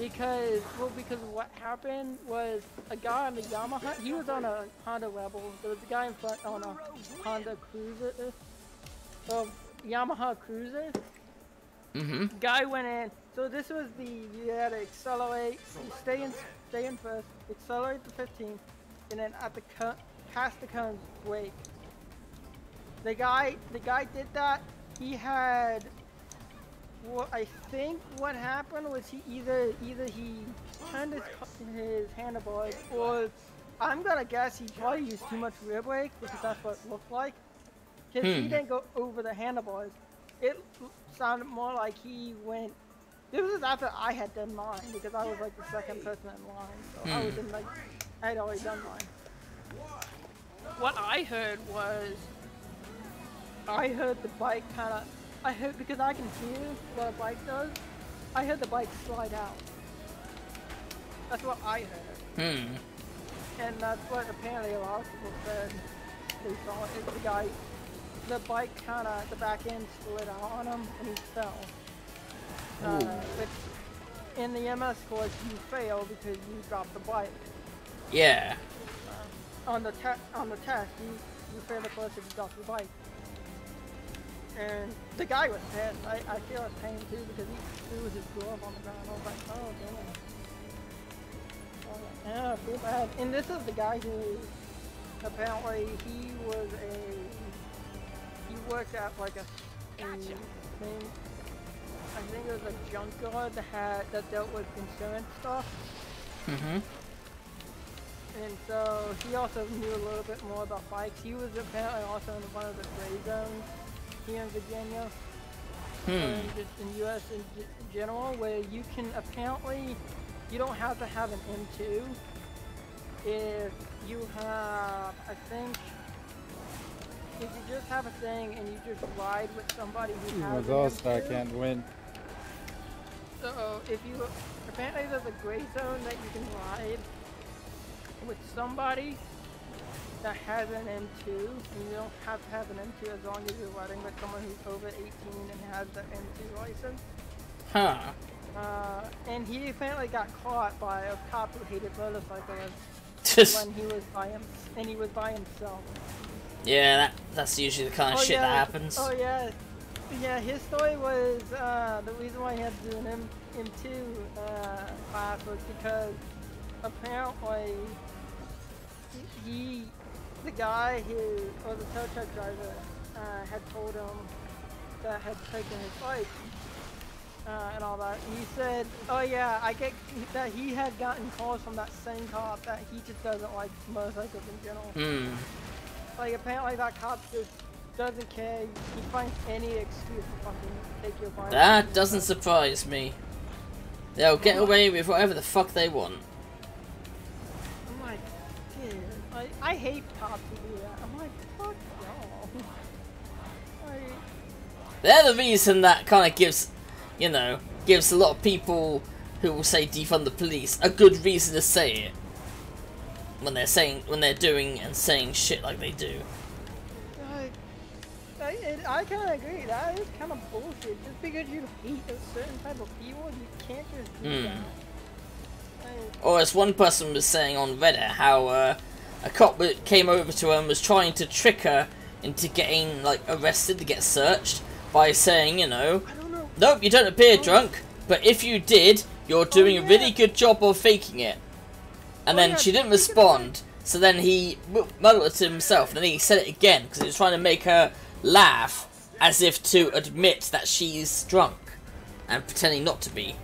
Because, well, because what happened was a guy on the Yamaha, he was on a Honda Rebel, there was a guy in front on a Honda Cruiser, Yamaha Cruiser. Mm-hmm. Guy went in, so this was the, you had to accelerate, stay in first, accelerate to 15, and then at the past the cones, brake. The guy did that, he had, well, I think what happened was he either he turned his handlebars, or I'm gonna guess he probably used too much rear brake, because that's what it looked like. Because he didn't go over the handlebars. It sounded more like he went, this was after I had done mine, because I was like the second person in line, so I was in like, I had already done mine. What I heard was, I heard the bike kinda, I heard, because I can hear what a bike does, I heard the bike slide out. That's what I heard. And that's what apparently a lot of people said they saw, is the guy, the bike kinda, the back end slid out on him and he fell. Which, in the MS course, you fail because you dropped the bike. Yeah. On the test, you fail the course if you drop your bike. And the guy was pissed. I feel his pain too, because he threw his glove on the ground. I was like, oh damn. I feel bad. And this is the guy who apparently he worked at like a thing. I think it was a junkyard that dealt with insurance stuff. And so he also knew a little bit more about bikes. He was apparently also in one of the gray zones here in Virginia, and just in US in general, where you can apparently, you don't have to have an M2 if you have, I think, if you just have a thing and you just ride with somebody who has an M2, I can't win. So if you, apparently there's a gray zone that you can ride with somebody that has an M2, and you don't have to have an M2 as long as you're riding with someone who's over 18 and has the M2 license. And he apparently got caught by a cop who hated motorcyclists when he was by him, and he was by himself. Yeah, that's usually the kind of shit that happens. Oh yeah, yeah. His story was the reason why he had to do an M2 class was because apparently he. The guy who, or the tow truck driver, had told him that had taken his bike and all that. And he said, oh yeah, I get that he had gotten calls from that same cop that he just doesn't like motorcycles in general. Like apparently that cop just doesn't care. He finds any excuse to fucking take your bike. That doesn't surprise me. They'll get away with whatever the fuck they want. I'm like, dude. I hate cops who do that. I'm like, fuck y'all. They're the reason that kind of gives, you know, gives a lot of people who will say defund the police a good reason to say it when they're doing and saying shit like they do. I kind of agree. That is kind of bullshit. Just because you hate a certain type of people, you can't just do that. Or as one person was saying on Reddit, how a cop came over to her and was trying to trick her into getting, like, arrested to get searched by saying, you know, nope, you don't appear drunk, but if you did, you're doing a really good job of faking it. And then she didn't respond, so then he muttered it to himself, and then he said it again, because he was trying to make her laugh, as if to admit that she's drunk, and pretending not to be.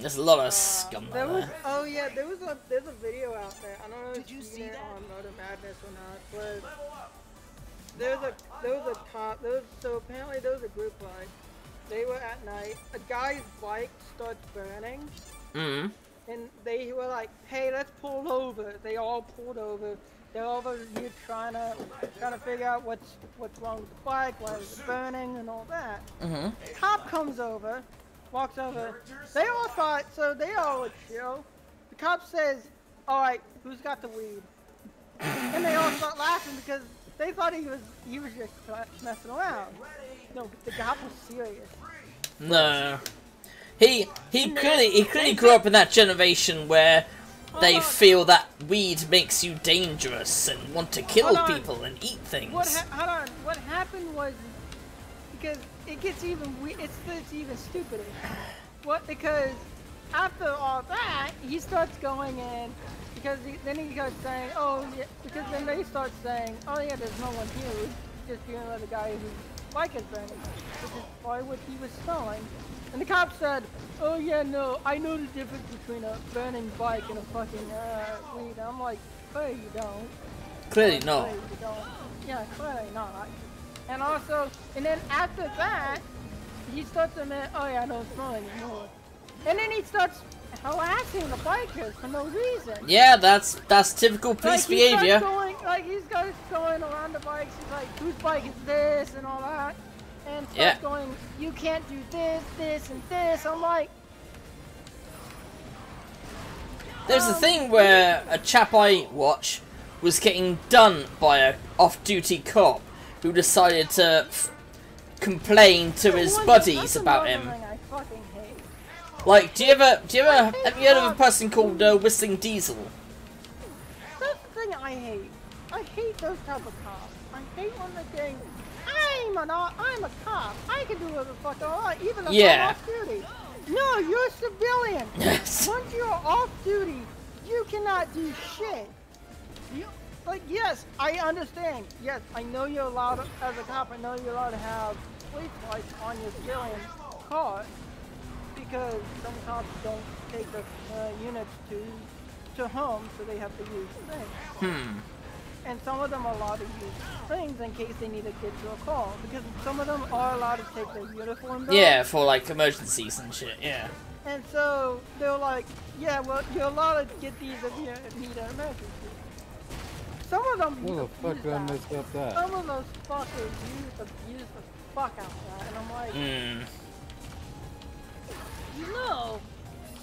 There's a lot of scum there. Oh yeah, there's a video out there. I don't know if you've seen it on Motor Madness or not, but so apparently there was a group ride. They were at night. A guy's bike starts burning, and they were like, "Hey, let's pull over." They all pulled over. They're all over here trying to figure out what's wrong with the bike, why is it burning, and all that. Cop comes over. Walks over. They all thought, so they all would chill. The cop says, alright, who's got the weed? And they all start laughing because they thought he was just messing around. No, the cop was serious. No. He couldn't grow up in that generation where they feel that weed makes you dangerous and want to kill people and eat things. What happened was, because it gets even weird, it's even stupider. Because after all that, he starts going in, because then he starts saying, oh yeah, there's no one here, we're just dealing with a guy who's like a thing, which is probably what he was selling. And the cop said, oh yeah, no, I know the difference between a burning bike and a fucking weed. I'm like, clearly you don't. Clearly not. Yeah, clearly not. And also, and then after that, he starts admitting, oh yeah, I don't smell anymore. And then he starts harassing the bikers for no reason. Yeah, that's typical police behavior. He's going around the bikes, he's like, whose bike is this and all that. And starts going, you can't do this, this, and this. I'm like... There's a thing where a chap I watch was getting done by a off-duty cop who decided to complain to his buddies about him. I fucking hate. Like, have you heard of a person called Whistling Diesel? That's the thing I hate. I hate those type of cops. I hate when they're getting... I'm a cop. I can do whatever the fuck I want, even if I'm off duty. No, you're a civilian. Yes. Once you're off duty, you cannot do shit. Yes, I understand. Yes, I know you're allowed to, as a cop. I know you're allowed to have police lights on your civilian car because some cops don't take the units to home, so they have to use things. And some of them are allowed to use things in case they need to get to a call. Because some of them are allowed to take their uniform down. Yeah, for like emergencies and shit, yeah. And so they're like, yeah, well, you're allowed to get these if you need an emergency. Some of them Some of those fuckers abuse the fuck out of that. And I'm like, no,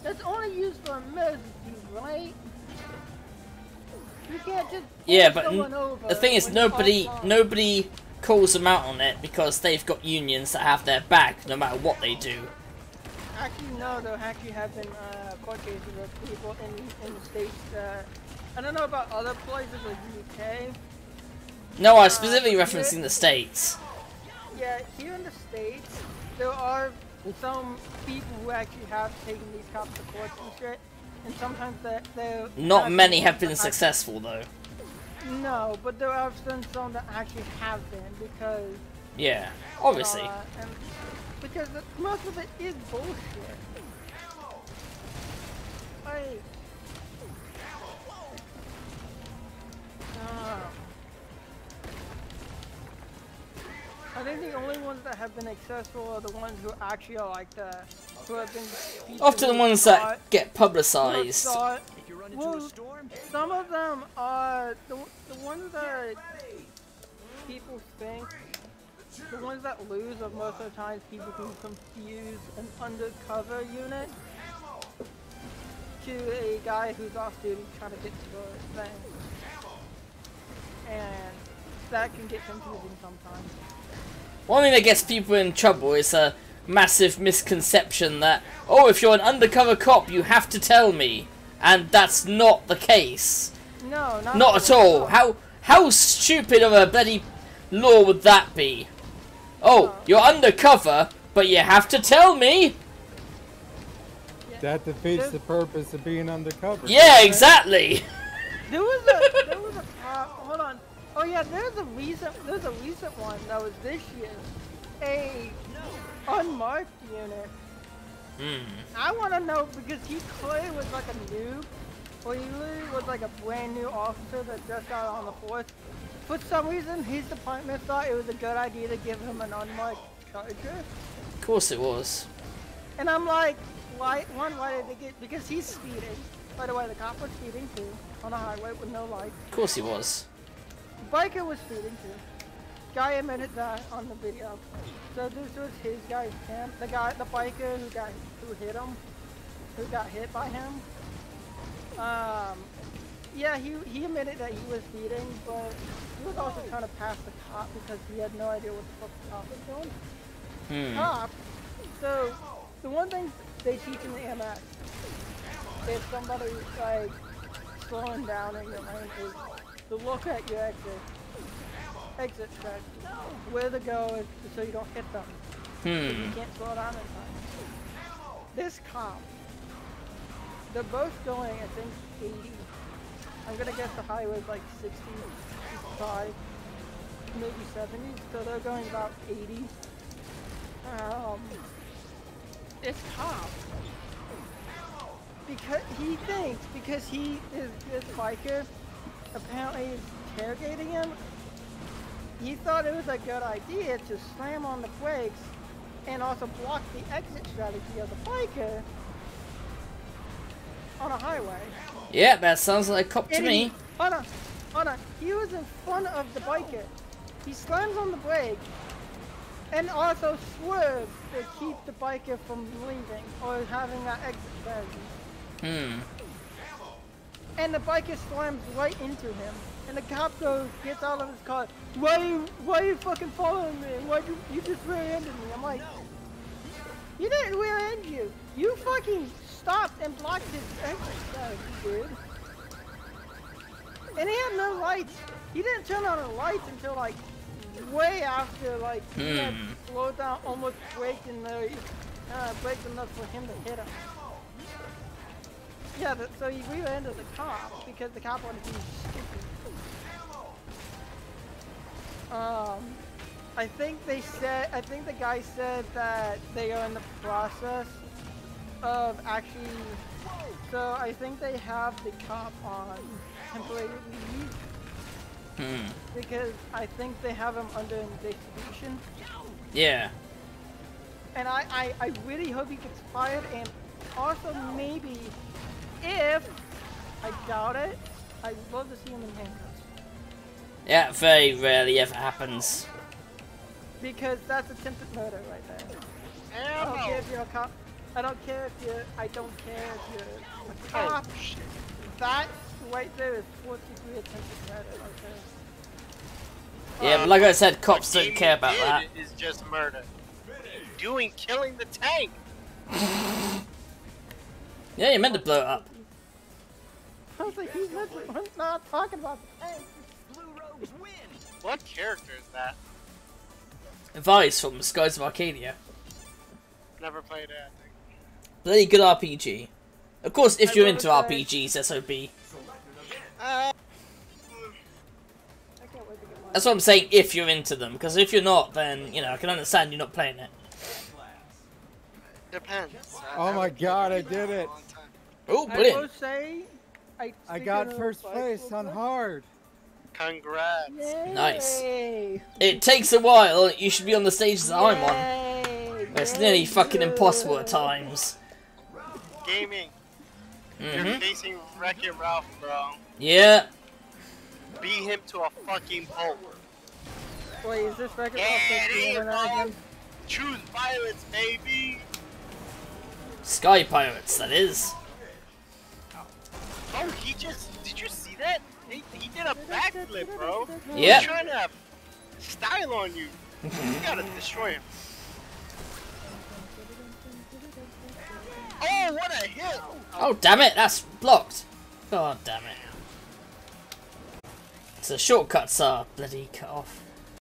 that's only used for emergencies, right? You can't just but the thing is, nobody calls them out on it because they've got unions that have their back no matter what they do. Actually, no, there actually have been court cases of people in the States. I don't know about other places like the UK. No, I'm specifically referencing the States. Yeah, here in the States, there are some people who actually have taken these cops to court and shit. And sometimes they're not many have been successful though. No, but there are some that actually have been because obviously because most of it is bullshit. Like, I think the only ones that have been successful are the ones who actually are like the often the ones that get publicized. Well, some of them are the ones that people think. The ones that lose are most of the times people who confuse an undercover unit to a guy who's off duty trying to get to the thing, and that can get confusing sometimes. One thing that gets people in trouble is massive misconception that, oh, if you're an undercover cop, you have to tell me, and that's not the case. No, not at all. No. How stupid of a bloody law would that be? Oh, you're undercover, but you have to tell me. That defeats the purpose of being undercover. Yeah, exactly. There was a hold on. Oh yeah, there's a recent one that was this year. Unmarked unit. I want to know because he clearly was like a noob, or he really was like a brand new officer that just got on the force. For some reason, his department thought it was a good idea to give him an unmarked charger. Of course it was. And I'm like, why did they get? Because he's speeding. By the way, the cop was speeding too on the highway with no lights. Of course he was. The biker was speeding too. Guy admitted that on the video. So this was his guy's camp. The biker who got hit by him. Yeah, he admitted that he was speeding, but he was also trying to pass the cop because he had no idea what the fuck the cop was doing. Cop So, the one thing they teach in the MX if somebody like slowing down in your lane is to look at your exit track, where to go is so you don't hit them. So you can't slow down in time. This comp, they're both going I think 80. I'm gonna guess the highway's like 65, maybe 70. So they're going about 80. This cop, because he thinks because he is this biker, apparently is interrogating him. He thought it was a good idea to slam on the brakes and also block the exit strategy of the biker on a highway. Yeah, that sounds like a cop to me. He was in front of the biker. He slams on the brake and also swerves to keep the biker from leaving or having that exit strategy. And the biker slams right into him. And the cop goes, gets out of his car. Why are you fucking following me? You just rear-ended me. I'm like, you didn't rear-end you. You fucking stopped and blocked his exit strategy, dude. And he had no lights. He didn't turn on the lights until like way after, like he had slowed down, almost braked enough for him to hit him. Yeah, so he rear-ended the cop because the cop wanted to be stupid. I think the guy said that they are in the process of actually. So I think they have the cop on temporary leave because I think they have him under investigation. Yeah. And I really hope he gets fired, and also maybe if I doubt it, I'd love to see him in handcuffs. Yeah, very rarely ever happens. Because that's attempted murder right there. I don't care if you're a cop. I don't care if you're a cop. That right there is 4th degree attempted murder right there. Yeah, but like I said, cops don't care about that. It is just murder. Killing the tank. Yeah, you meant to blow it up. I was like, he's not talking about the tank. Blue Robes win. What character is that? Advice from Skies of Arcadia. Never played it, I think. Bloody good RPG. Of course, if you're into RPGs, SOB. That's what I'm saying, if you're into them. Because if you're not, then, you know, I can understand you're not playing it. Depends. Oh my god, I did it! Oh, brilliant! I will say, I got first place on hard. Congrats. Yay. Nice. It takes a while, you should be on the stages that I'm on. But it's nearly fucking impossible at times. Gaming. You're facing Wrecking Ralph, bro. Yeah. Beat him to a fucking pulp. Wait, is this Wrecking Ralph? Choose violence, baby! Sky Pirates, that is. Oh, he just—did you see that? He did a backflip, bro. Yeah. He's trying to style on you. You gotta destroy him. Oh, what a hit! Oh, damn it! That's blocked. God damn it! So shortcuts are bloody cut off.